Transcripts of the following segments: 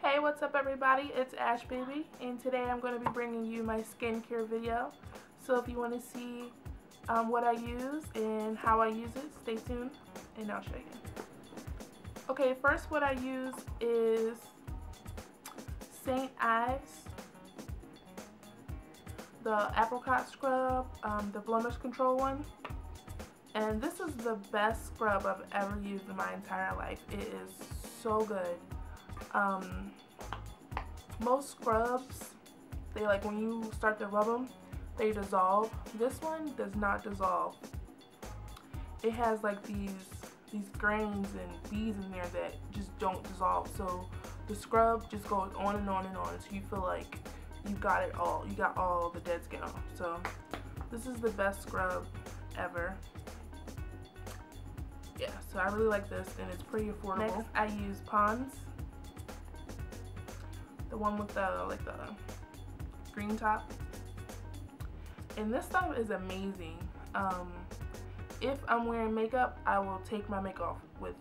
Hey, what's up everybody? It's ItsASHbeauty, and today I'm going to be bringing you my skincare video. So if you want to see what I use and how I use it, stay tuned and I'll show you. Okay, first what I use is St. Ives, the apricot scrub, the blemish control one. And this is the best scrub I've ever used in my entire life. It is so good. Most scrubs, they like when you start to rub them, they dissolve. This one does not dissolve. It has like these grains and beads in there that just don't dissolve. So the scrub just goes on and on and on until you feel like you got it all. You got all the dead skin off. So this is the best scrub ever. Yeah, so I really like this and it's pretty affordable. Next, I use Ponds. The one with the like the green top, and this stuff is amazing. If I'm wearing makeup, I will take my makeup off with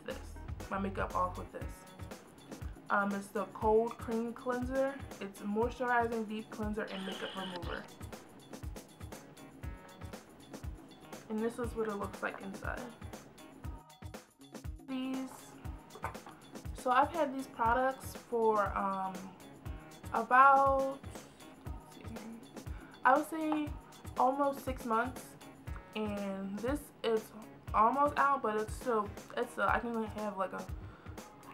this. It's the cold cream cleanser. It's moisturizing, deep cleanser, and makeup remover. And this is what it looks like inside. So I've had these products for about, I would say almost 6 months, and this is almost out, but it's still, I can only have like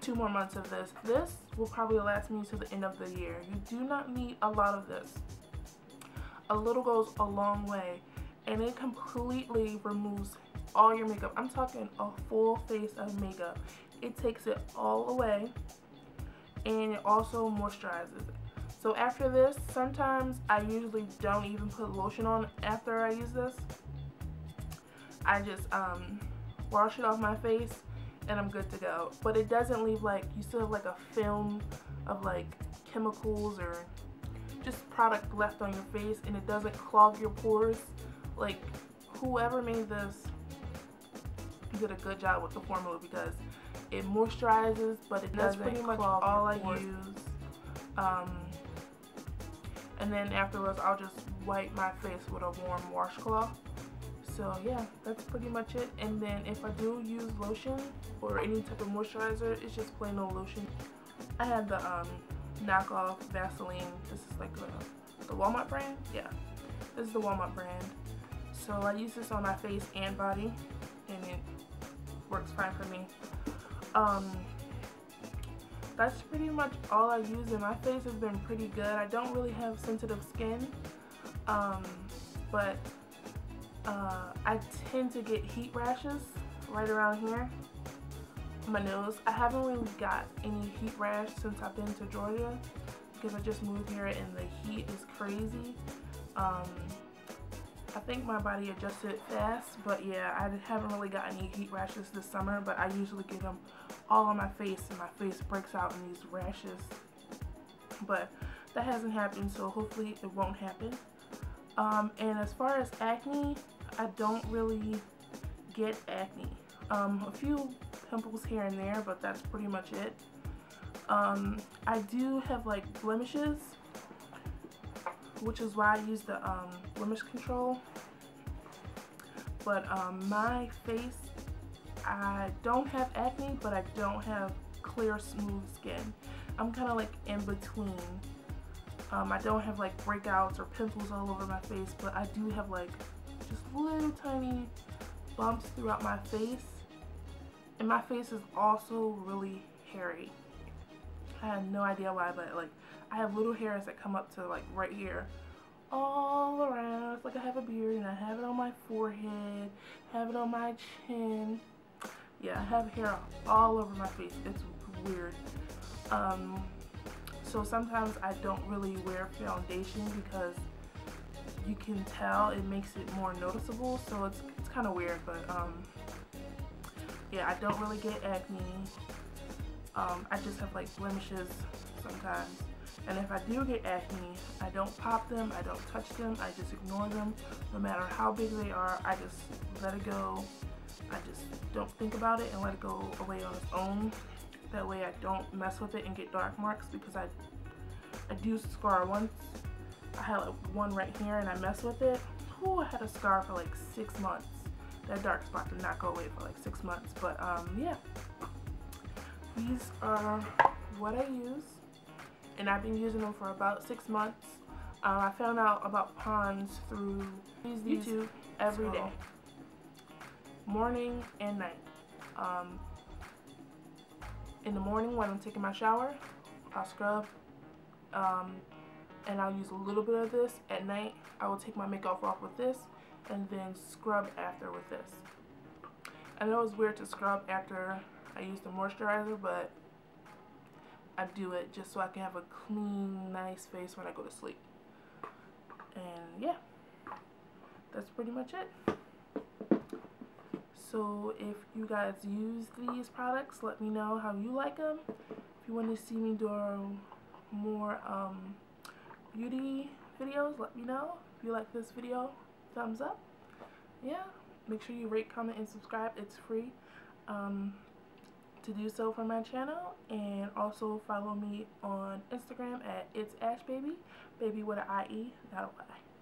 2 more months of this. This will probably last me to the end of the year. You do not need a lot of this. A little goes a long way, and it completely removes all your makeup. I'm talking a full face of makeup. It takes it all away, and it also moisturizes it. So after this, sometimes I usually don't even put lotion on after I use this. I just wash it off my face and I'm good to go. But it doesn't leave like, you still have like a film of like chemicals or just product left on your face, and it doesn't clog your pores. Like, whoever made this did a good job with the formula, because it moisturizes, but it doesn't clog your pores. That's pretty much all I use. And then afterwards, I'll just wipe my face with a warm washcloth. So yeah, that's pretty much it. And then if I do use lotion or any type of moisturizer, it's just plain old lotion. I have the knockoff Vaseline. This is like the Walmart brand. Yeah, this is the Walmart brand. So I use this on my face and body, and it works fine for me. That's pretty much all I use, and my face has been pretty good. I don't really have sensitive skin, but I tend to get heat rashes right around here, my nose. I haven't really got any heat rash since I've been to Georgia, because I just moved here and the heat is crazy. I think my body adjusted fast, but yeah, I haven't really got any heat rashes this summer, but I usually get them all on my face, and my face breaks out in these rashes. But that hasn't happened, so hopefully it won't happen. And as far as acne, I don't really get acne. A few pimples here and there, but that's pretty much it. I do have like blemishes, which is why I use the blemish control. But my face, I don't have acne, but I don't have clear, smooth skin. I'm kind of like in between. I don't have like breakouts or pimples all over my face, but I do have like just little tiny bumps throughout my face. And my face is also really hairy. I have no idea why, but like, I have little hairs that come up to like right here, all around. It's like I have a beard, and I have it on my forehead, have it on my chin. Yeah, I have hair all over my face. It's weird. So sometimes I don't really wear foundation, because you can tell it makes it more noticeable. So it's kind of weird, but yeah, I don't really get acne. I just have like blemishes sometimes. And if I do get acne, I don't pop them, I don't touch them, I just ignore them. No matter how big they are, I just let it go. I just don't think about it and let it go away on its own. That way I don't mess with it and get dark marks, because I do scar once. I had like one right here and I messed with it. Ooh, I had a scar for like 6 months. That dark spot did not go away for like 6 months. But yeah, these are what I use, and I've been using them for about 6 months. I found out about Ponds through YouTube every day, morning and night. In the morning when I'm taking my shower, I'll scrub and I'll use a little bit of this. At night, I will take my makeup off with this and then scrub after with this. I know it's weird to scrub after I use the moisturizer, but I do it just so I can have a clean, nice face when I go to sleep. And yeah, that's pretty much it. So if you guys use these products, let me know how you like them. If you want to see me do more beauty videos, let me know. If you like this video, thumbs up. Yeah, make sure you rate, comment, and subscribe. It's free to do so for my channel. And also follow me on Instagram at ItsASHbeauty, baby with an IE, not a Y.